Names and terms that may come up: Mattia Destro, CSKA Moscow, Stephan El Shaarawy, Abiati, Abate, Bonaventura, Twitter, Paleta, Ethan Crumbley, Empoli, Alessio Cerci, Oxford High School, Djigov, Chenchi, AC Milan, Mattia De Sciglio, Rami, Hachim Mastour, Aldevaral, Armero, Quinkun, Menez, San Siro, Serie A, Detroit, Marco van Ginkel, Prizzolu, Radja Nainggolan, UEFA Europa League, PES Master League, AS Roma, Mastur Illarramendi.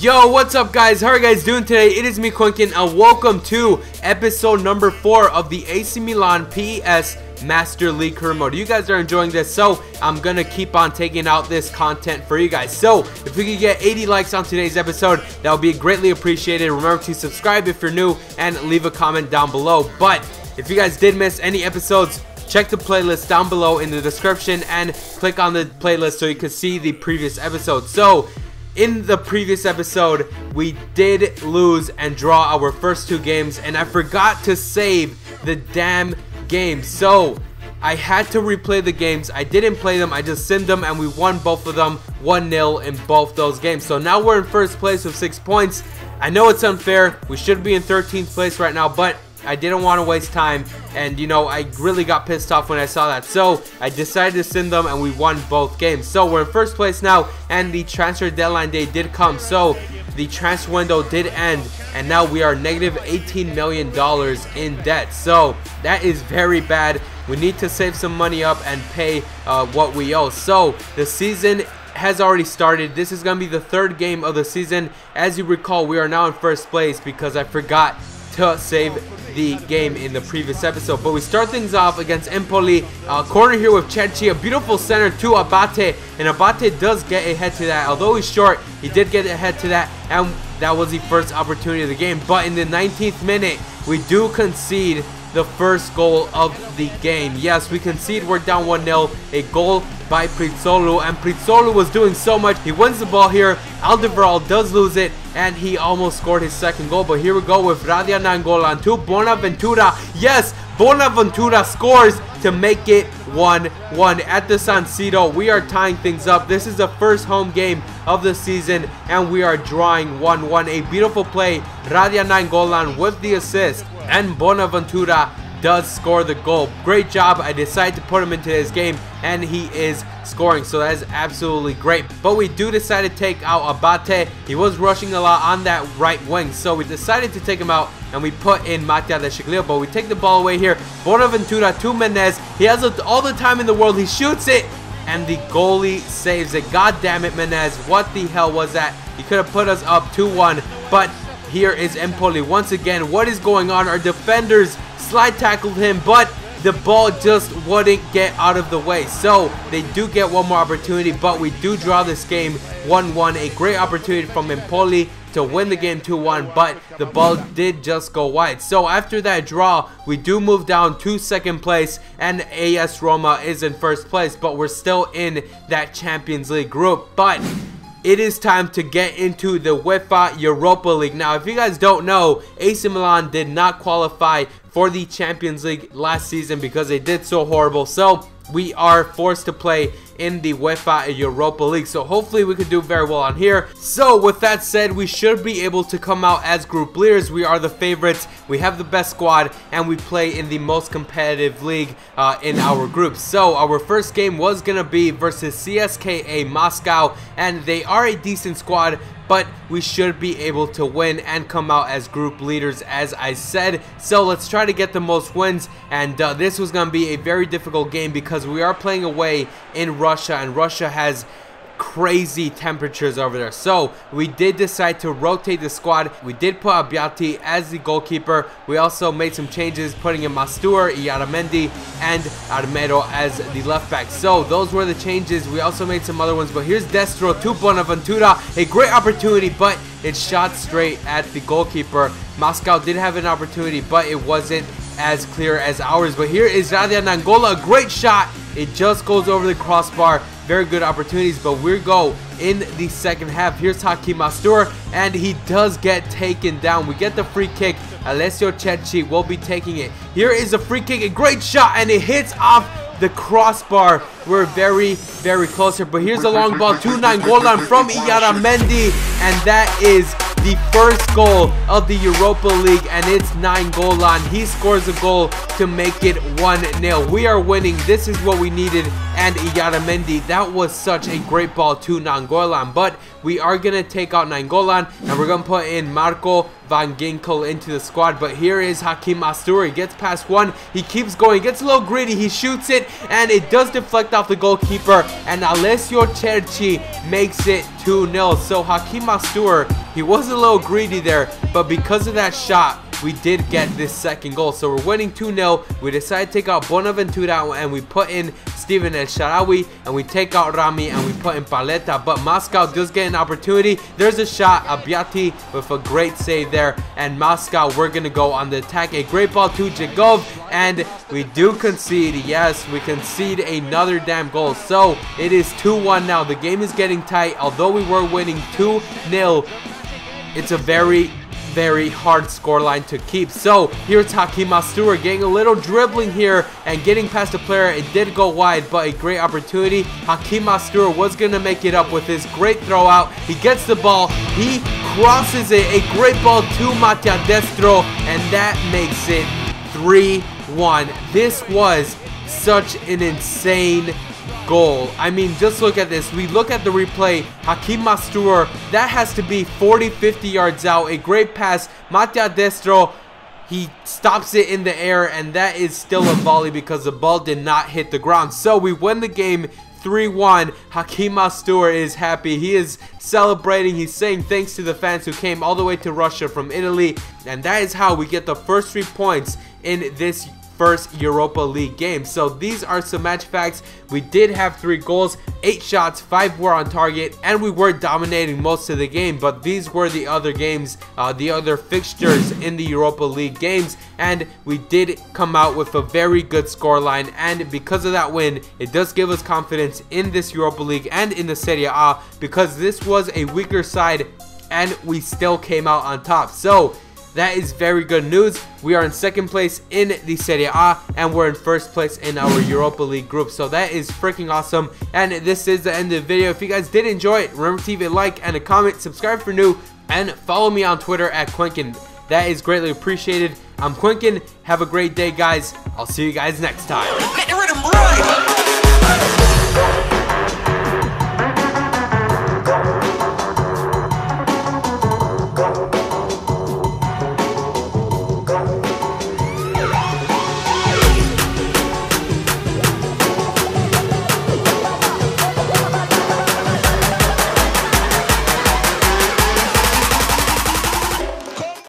Yo, what's up guys? How are you guys doing today? It is me, Quinkun, and welcome to episode number 4 of the AC Milan PES Master League career mode. You guys are enjoying this, so I'm gonna keep on taking out this content for you guys. So if we could get 80 likes on today's episode, that would be greatly appreciated. Remember to subscribe if you're new and leave a comment down below. But if you guys did miss any episodes, check the playlist down below in the description and click on the playlist so you can see the previous episode. So in the previous episode, we did lose and draw our first two games, and I forgot to save the damn game. So I had to replay the games. I didn't play them, I just simmed them, and we won both of them 1-0 in both those games. So now we're in first place with 6 points. I know it's unfair. We should be in 13th place right now, but I didn't want to waste time, and you know, I really got pissed off when I saw that, so I decided to send them, and we won both games. So we're in first place now, and the transfer deadline day did come, so the transfer window did end, and now we are -$18 million in debt. So that is very bad. We need to save some money up and pay what we owe. So the season has already started. This is gonna be the third game of the season. As you recall, we are now in first place because I forgot to save the game in the previous episode. But we start things off against Empoli. Corner here with Chenchi, a beautiful center to Abate, and Abate does get ahead to that. Although he's short, he did get ahead to that, and that was the first opportunity of the game. But in the 19th minute, we do concede the first goal of the game. Yes, we concede. We're down 1-0. A goal by Prizzolu, and Prizzolu was doing so much. He wins the ball here. Aldevaral does lose it, and he almost scored his second goal. But here we go with Radja Nainggolan to Bonaventura. Yes, Bonaventura scores to make it 1-1 at the San Siro. We are tying things up. This is the first home game of the season, and we are drawing 1-1. A beautiful play. Radja Nainggolan with the assist, and Bonaventura does score the goal. Great job. I decided to put him into this game, and he is scoring, so that is absolutely great. But we do decide to take out Abate. He was rushing a lot on that right wing, so we decided to take him out, and we put in Mattia De Sciglio. But we take the ball away here. Bonaventura to Menez. He has all the time in the world. He shoots it, and the goalie saves it. God damn it, Menez. What the hell was that? He could have put us up 2-1, but here is Empoli once again. What is going on? Our defenders slide tackled him, but the ball just wouldn't get out of the way. So they do get one more opportunity, but we do draw this game 1-1. A great opportunity from Empoli to win the game 2-1, but the ball did just go wide. So after that draw, we do move down to second place, and AS Roma is in first place, but we're still in that Champions League group. But it is time to get into the UEFA Europa League. Now, if you guys don't know, AC Milan did not qualify for the Champions League last season because they did so horrible. So we are forced to play in the UEFA Europa League. So hopefully we could do very well on here. So with that said, we should be able to come out as group leaders. We are the favorites. We have the best squad, and we play in the most competitive league in our group. So our first game was gonna be versus CSKA Moscow, and they are a decent squad, but we should be able to win and come out as group leaders, as I said. So let's try to get the most wins, and this was gonna be a very difficult game because we are playing away in Russia, and Russia has crazy temperatures over there. So we did decide to rotate the squad. We did put Abiati as the goalkeeper. We also made some changes, putting in Mastur Illarramendi and Armero as the left back. So those were the changes. We also made some other ones, but here's Destro to Bonaventura. A great opportunity, but it shot straight at the goalkeeper. Moscow did have an opportunity, but it wasn't as clear as ours. But here is Radja Nainggolan. Great shot. It just goes over the crossbar. Very good opportunities, but we go in the second half. Here's Hachim Mastour, and he does get taken down. We get the free kick. Alessio Cerci will be taking it. Here is a free kick. A great shot, and it hits off the crossbar. We're very, very close here, but here's a long ball to Nainggolan from Illarramendi, and that is the first goal of the Europa League, and it's Nainggolan. He scores a goal to make it 1-0. We are winning. This is what we needed. And Illarramendi, that was such a great ball to Nainggolan. But we are going to take out Nainggolan, and we're going to put in Marco van Ginkel into the squad. But here is Hachim Mastour. He gets past one. He keeps going. Gets a little gritty. He shoots it, and it does deflect off the goalkeeper. And Alessio Cerci makes it 2-0. So Hachim Mastour, He was a little greedy there, but because of that shot, we did get this second goal. So we're winning 2-0. We decide to take out Bonaventura and we put in Stephan El Shaarawy, and we take out Rami and we put in Paleta. But Moscow does get an opportunity. There's a shot. Abiati with a great save there. And Moscow, we're going to go on the attack. A great ball to Djigov. And we do concede. Yes, we concede another damn goal. So it is 2-1 now. The game is getting tight. Although we were winning 2-0, it's a very hard scoreline to keep. So here's Hachim Mastour getting a little dribbling here and getting past the player. It did go wide, but a great opportunity. Hachim Mastour was going to make it up with his great throw out. He gets the ball. He crosses it. A great ball to Mattia Destro, and that makes it 3-1. This was such an insane goal. I mean, just look at this. We look at the replay. Hachim Mastour, that has to be 40-50 yards out. A great pass. Mattia Destro, he stops it in the air, and that is still a volley because the ball did not hit the ground. So we win the game 3-1. Hachim Mastour is happy. He is celebrating. He's saying thanks to the fans who came all the way to Russia from Italy. And that is how we get the first 3 points in this first Europa League game. So these are some match facts. We did have 3 goals, 8 shots, 5 were on target, and we were dominating most of the game, but these were the other games, the other fixtures in the Europa League games, and we did come out with a very good scoreline, and because of that win, it does give us confidence in this Europa League and in the Serie A, because this was a weaker side, and we still came out on top. So that is very good news. We are in second place in the Serie A, and we're in first place in our Europa League group. So that is freaking awesome. And this is the end of the video. If you guys did enjoy it, remember to leave a like and a comment, subscribe for new, and follow me on Twitter at Quinkun. That is greatly appreciated. I'm Quinkun. Have a great day, guys. I'll see you guys next time.